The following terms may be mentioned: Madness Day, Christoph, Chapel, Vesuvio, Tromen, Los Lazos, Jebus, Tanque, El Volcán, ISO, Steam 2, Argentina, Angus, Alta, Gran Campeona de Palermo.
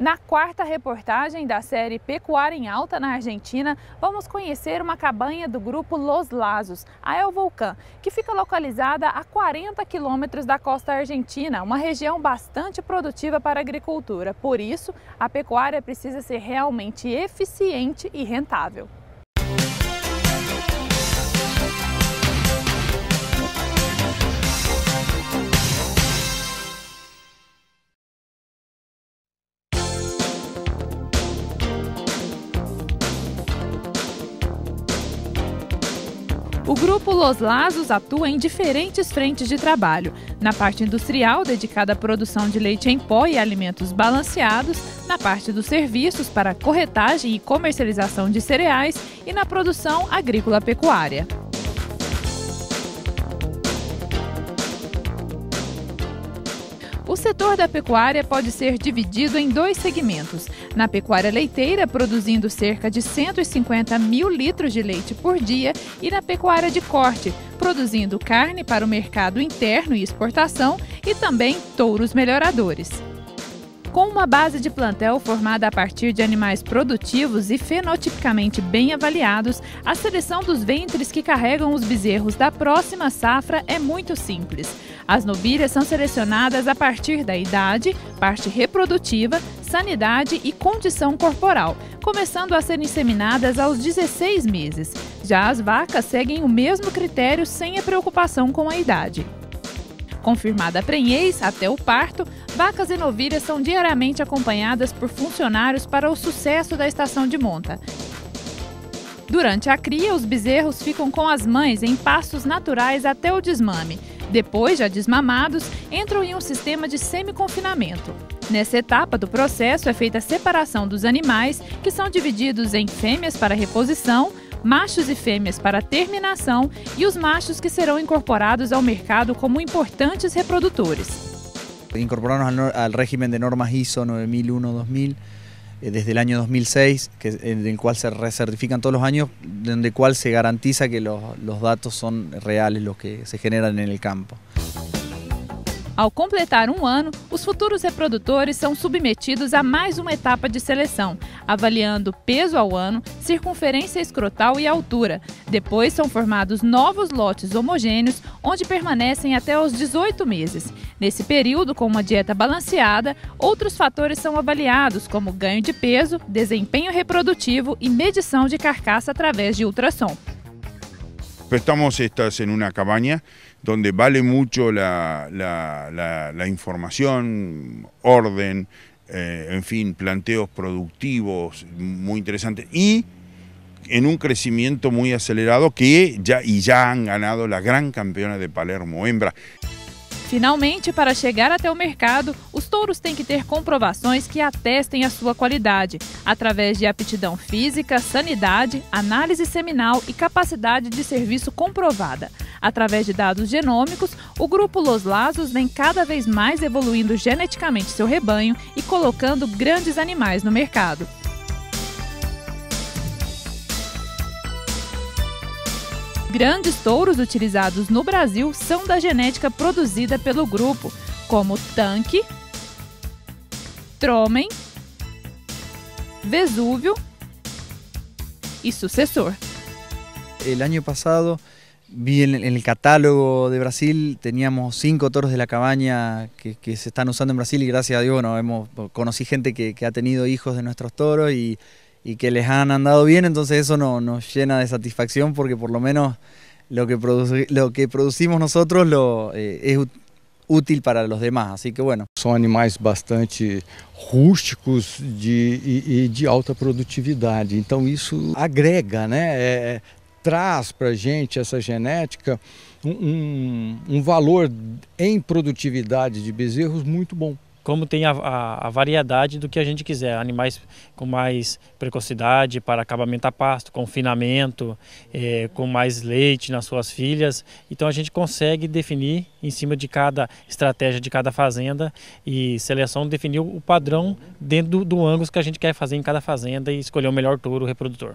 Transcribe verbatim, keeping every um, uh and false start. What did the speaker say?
Na quarta reportagem da série Pecuária em Alta na Argentina, vamos conhecer uma cabanha do grupo Los Lazos, a El Volcán, que fica localizada a quarenta quilômetros da costa argentina, uma região bastante produtiva para a agricultura. Por isso, a pecuária precisa ser realmente eficiente e rentável. O grupo Los Lazos atua em diferentes frentes de trabalho. Na parte industrial, dedicada à produção de leite em pó e alimentos balanceados, na parte dos serviços para corretagem e comercialização de cereais e na produção agrícola pecuária. O setor da pecuária pode ser dividido em dois segmentos. Na pecuária leiteira, produzindo cerca de cento e cinquenta mil litros de leite por dia, e na pecuária de corte, produzindo carne para o mercado interno e exportação e também touros melhoradores. Com uma base de plantel formada a partir de animais produtivos e fenotipicamente bem avaliados, a seleção dos ventres que carregam os bezerros da próxima safra é muito simples. As novilhas são selecionadas a partir da idade, parte reprodutiva, sanidade e condição corporal, começando a ser inseminadas aos dezesseis meses. Já as vacas seguem o mesmo critério sem a preocupação com a idade. Confirmada a prenhez até o parto, vacas e novilhas são diariamente acompanhadas por funcionários para o sucesso da estação de monta. Durante a cria, os bezerros ficam com as mães em pastos naturais até o desmame. Depois, já desmamados, entram em um sistema de semi-confinamento. Nessa etapa do processo é feita a separação dos animais, que são divididos em fêmeas para reposição, machos e fêmeas para terminação e os machos que serão incorporados ao mercado como importantes reprodutores. Incorporarnos al, al régimen de normas ISO nove mil um dois mil eh, desde el año dois mil seis, que, en el cual se recertifican todos los años, en el cual se garantiza que los, los datos son reales, los que se generan en el campo. Ao completar um ano, os futuros reprodutores são submetidos a mais uma etapa de seleção, avaliando peso ao ano, circunferência escrotal e altura. Depois são formados novos lotes homogêneos, onde permanecem até os dezoito meses. Nesse período, com uma dieta balanceada, outros fatores são avaliados, como ganho de peso, desempenho reprodutivo e medição de carcaça através de ultrassom. Estamos estas en una cabaña donde vale mucho la, la, la, la información, orden, eh, en fin, planteos productivos muy interesantes y en un crecimiento muy acelerado que ya, y ya han ganado la Gran Campeona de Palermo, hembra. Finalmente, para chegar até o mercado, os touros têm que ter comprovações que atestem a sua qualidade, através de aptidão física, sanidade, análise seminal e capacidade de serviço comprovada. Através de dados genômicos, o grupo Los Lazos vem cada vez mais evoluindo geneticamente seu rebanho e colocando grandes animais no mercado. Grandes touros utilizados no Brasil são da genética produzida pelo grupo, como Tanque, Tromen, Vesuvio e Sucessor. El año pasado vi en el catálogo de Brasil, teníamos cinco toros de la cabaña que, que se están usando en Brasil y gracias a Dios, bueno, hemos, conocí gente que, que ha tenido hijos de nuestros toros y y que les han andado bien, entonces eso no, nos llena de satisfacción porque por lo menos lo que, produce, lo que producimos nosotros lo, eh, es útil para los demás, así que bueno. São animais bastante rústicos de, e, e de alta produtividade, então isso agrega, né? É, traz para a gente essa genética um, um, um valor em produtividade de bezerros muito bom. Como tem a, a, a variedade do que a gente quiser, animais com mais precocidade para acabamento a pasto, confinamento, é, com mais leite nas suas filhas. Então a gente consegue definir em cima de cada estratégia de cada fazenda e seleção definir o padrão dentro do, do Angus que a gente quer fazer em cada fazenda e escolher o melhor touro reprodutor.